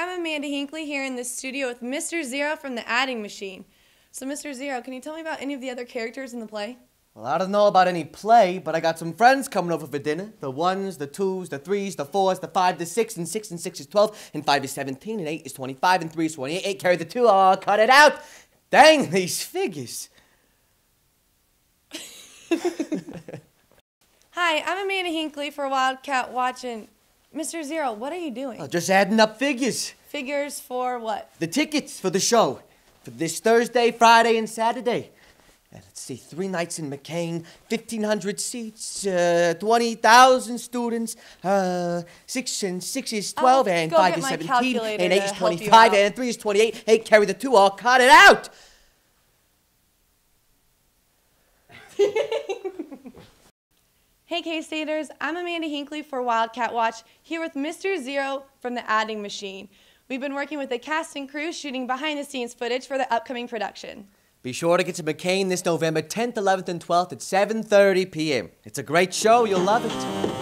I'm Amanda Hinkley here in the studio with Mr. Zero from The Adding Machine. So Mr. Zero, can you tell me about any of the other characters in the play? Well, I don't know about any play, but I got some friends coming over for dinner. The 1s, the 2s, the 3s, the 4s, the 5, the 6, and 6 and 6 is 12, and 5 is 17, and 8 is 25, and 3 is 28, 8 carry the 2, oh, cut it out! Dang, these figures! Hi, I'm Amanda Hinkley for Wildcat Watch, and Mr. Zero, what are you doing? Oh, just adding up figures. Figures for what? The tickets for the show. For this Thursday, Friday, and Saturday. Let's see, 3 nights in McCain, 1,500 seats, 20,000 students, 6 and 6 is 12, and 5 is 17, and 8 is 25, and 3 is 28, 8 carry the 2, I'll cut it out! Hey K-Staters, I'm Amanda Hinkley for Wildcat Watch, here with Mr. Zero from The Adding Machine. We've been working with the cast and crew shooting behind-the-scenes footage for the upcoming production. Be sure to get to McCain this November 10th, 11th, and 12th at 7:30 p.m. It's a great show. You'll love it.